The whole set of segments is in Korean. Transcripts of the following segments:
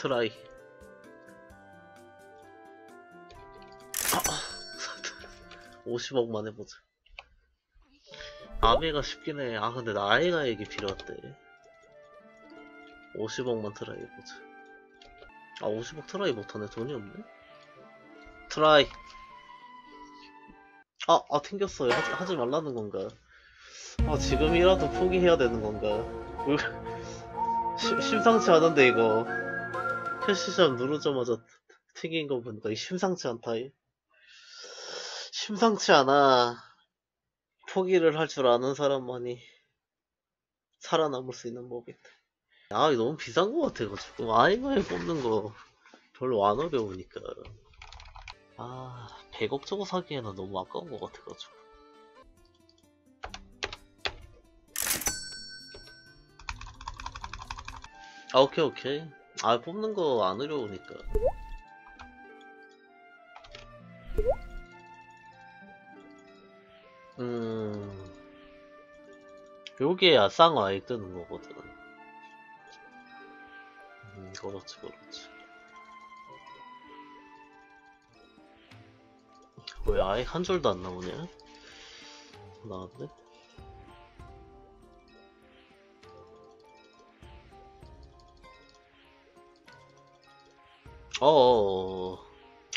트라이. 아, 50억 만 해보자. 아베가 쉽긴 해. 아 근데 나이가 얘기 필요하대. 50억만 트라이 해보자. 아 50억 트라이 못하네. 돈이 없네. 트라이. 아 튕겼어요. 하지 말라는 건가? 아 지금이라도 포기해야 되는 건가? 심상치 않은데 이거 캐시점 누르자마자 튕긴 거 보니까 심상치 않다. 심상치 않아. 포기를 할 줄 아는 사람만이 살아남을 수 있는 법인데. 아 이거 너무 비싼 거 같아가지고 아이가에 뽑는 거 별로 안 어려우니까. 아 100억 저거 사기에는 너무 아까운 거 같아가지고. 아 오케이. 아 뽑는 거 안 어려우니까. 요게 쌍화에 뜨는 거거든. 그렇지. 왜 아예 한 줄도 안 나오냐? 나왔네?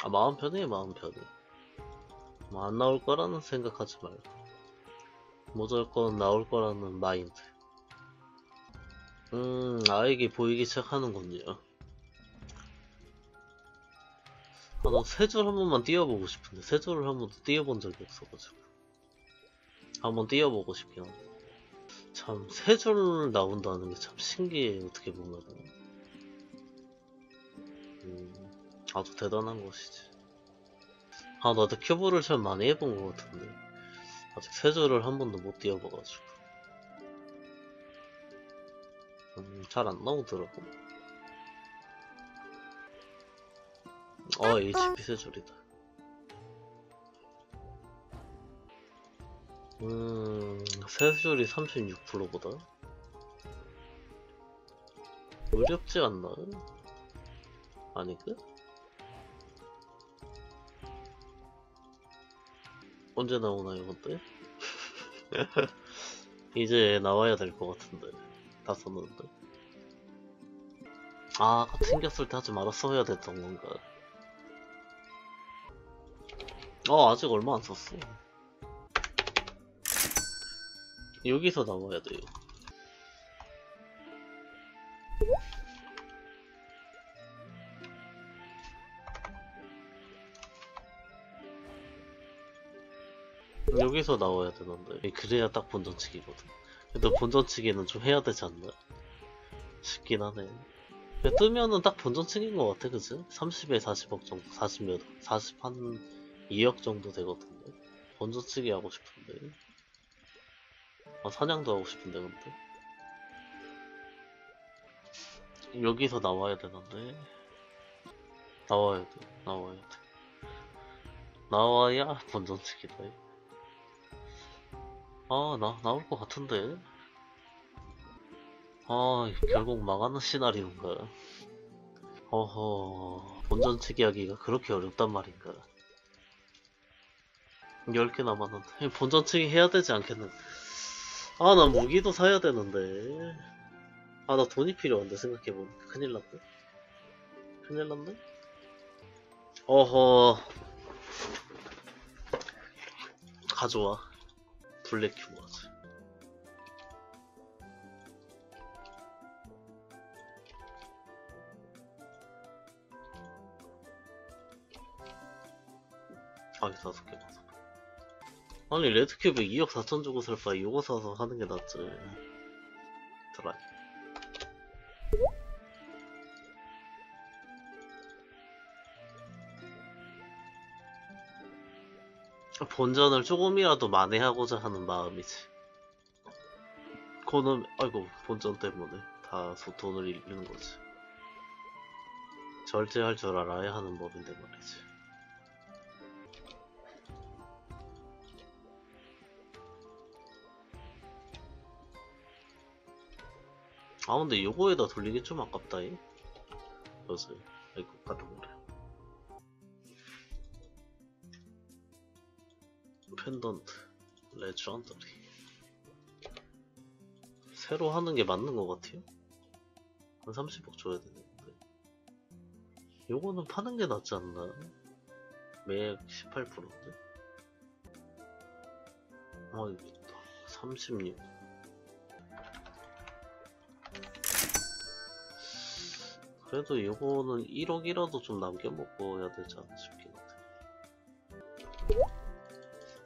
아 마음 편해. 뭐 안 나올 거라는 생각하지 말고 무조건 나올 거라는 마인드. 아이게 보이기 시작하는군요. 아 나 세 줄 한 번만 띄워보고 싶은데 세 줄을 한 번도 띄워본 적이 없어가지고 한번 띄워보고 싶긴 한데 참 세 줄 나온다는 게 참 신기해. 어떻게 보면 아주 대단한 것이지. 아 나도 큐브를 참 많이 해본 것 같은데 아직 세 줄을 한 번도 못 띄워봐가지고 잘 안 나오더라고. HP 세 줄이다. 세 줄이 36%보다 어렵지 않나? 아니그? 언제 나오나요, 근데? 이제 나와야 될 것 같은데. 다 썼는데. 아, 아까 튕겼을 때 하지 말았어야 됐던 건가? 아직 얼마 안 썼어. 여기서 나와야 돼요. 여기서 나와야 되는데 그래야 딱 본전치기거든. 근데 본전치기는 좀 해야 되지 않나 싶긴 하네. 뜨면은 딱 본전치기인 것 같아. 그치? 30에 40억 정도 40몇 40 한 2억 정도 되거든요. 본전치기 하고 싶은데 사냥도 하고 싶은데. 근데 여기서 나와야 되는데 나와야 돼 나와야 본전치기다. 나올 것 같은데. 결국 망하는 시나리오인가? 어허, 본전치기 하기가 그렇게 어렵단 말인가? 10개 남았는데 본전치기 해야 되지 않겠는데. 아 나 무기도 사야 되는데. 아 나 돈이 필요한데. 생각해보니까 큰일났네. 어허, 가져와. 블랙큐브 하지. 아니 5개 맞아. 아니 레드큐브 2억 4천 주고 살 바에 요거 사서 하는 게 낫지. 드라이. 본전을 조금이라도 만회하고자 하는 마음이지. 그놈, 아이고, 본전 때문에 다 돈을 잃는 거지. 절제할 줄 알아야 하는 법인데 말이지. 근데 요거에다 돌리기 좀 아깝다. 넣었어요. 아이고, 까딱거려. 펜던트 레전더리 새로 하는 게 맞는 것 같아요. 한 30억 줘야 되는데 요거는 파는 게 낫지 않나? 매액 18%인데? 아 이거 있다. 36 그래도 요거는 1억이라도 좀 남겨먹어야 되지 않나 싶긴 한데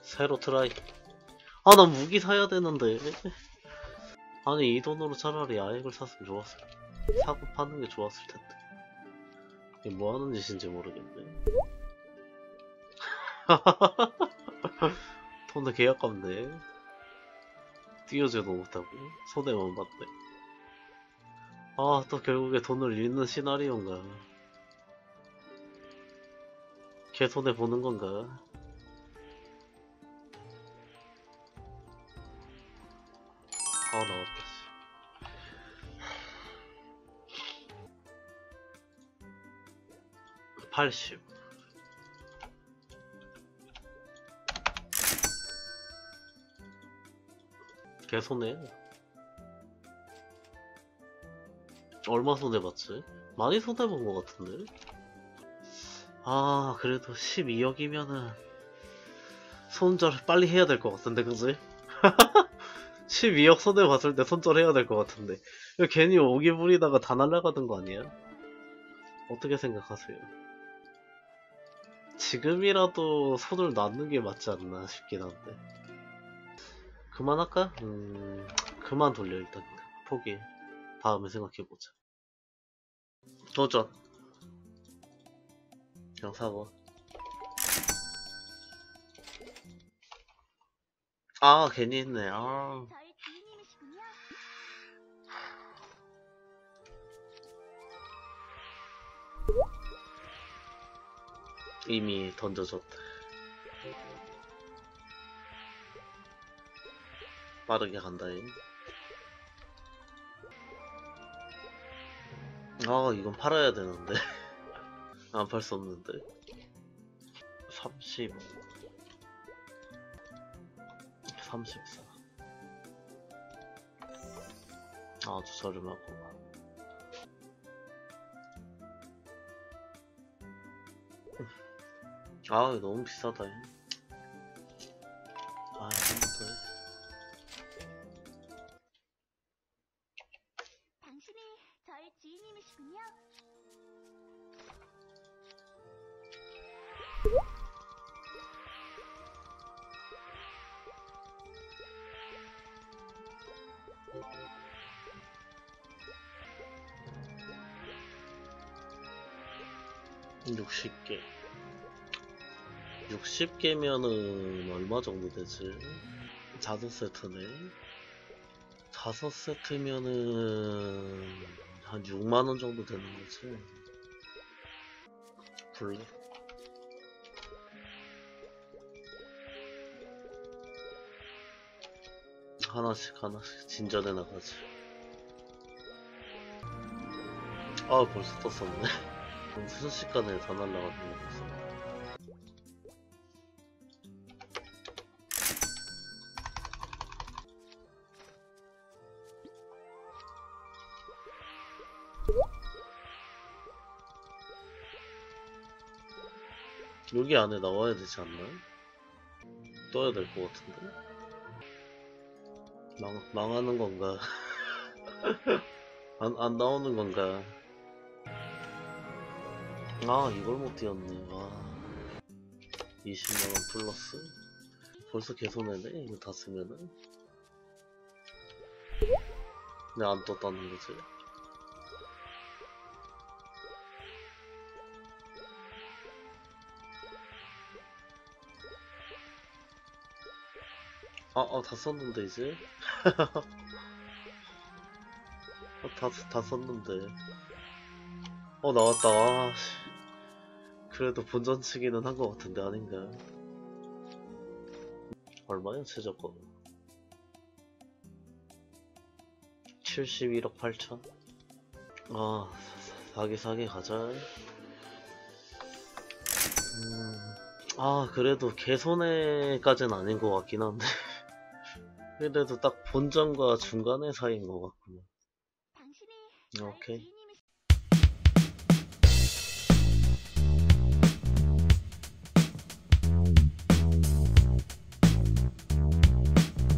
새로 트라이. 아 난 무기 사야 되는데 아니 이 돈으로 차라리 아액을 샀으면 좋았을 텐데 사고 파는 게 좋았을 텐데 이게 뭐 하는 짓인지 모르겠네. 돈도 개 아깝네. 띄워줘도 못하고 손해만 봤네. 아 또 결국에 돈을 잃는 시나리오인가 개 손해보는 건가. 아 나왔다. 씨. 80 개 손해. 얼마 손해봤지? 많이 손해본 것 같은데? 아 그래도 12억이면은 손절 빨리 해야 될 것 같은데 그지? 12억 손해봤을 때 손절해야 될 것 같은데 이거 괜히 오기 부리다가 다 날아가는 거 아니야? 어떻게 생각하세요? 지금이라도 손을 놨는 게 맞지 않나 싶긴 한데 그만할까? 그만 돌려. 일단 포기. 다음에 생각해보자. 도전. 그냥 사고. 아 괜히 했네. 아. 이미 던져줬다. 빠르게 간다잉. 아 이건 팔아야 되는데 안 팔 수 없는데. 30 34 아주 저렴하구만. 아 이거 너무 비싸다. 아 힘들어. 쉽게 60개면은 얼마 정도 되지? 5세트네. 5세트면은 한 6만원 정도 되는 거지. 블랙 하나씩 하나씩 진전해 나가지. 아 벌써 떴었네. 순식간에 다 날라갔네. 여기 안에 나와야 되지 않나요? 떠야 될 것 같은데? 망하는 건가? 안 나오는 건가? 아 이걸 못 띄웠네. 아 20만원 플러스 벌써 개손해네. 이거 다 쓰면은 근데 안 떴다는 거지. 아 다 썼는데 이제 다 썼는데. 나왔다. 아, 그래도 본전치기는 한 것 같은데 아닌가? 얼마야 최저가? 71억 8천? 아 사기 가자. 아 그래도 개손해까지는 아닌 것 같긴 한데 그래도 딱 본전과 중간의 사이인 것 같구나. 오케이.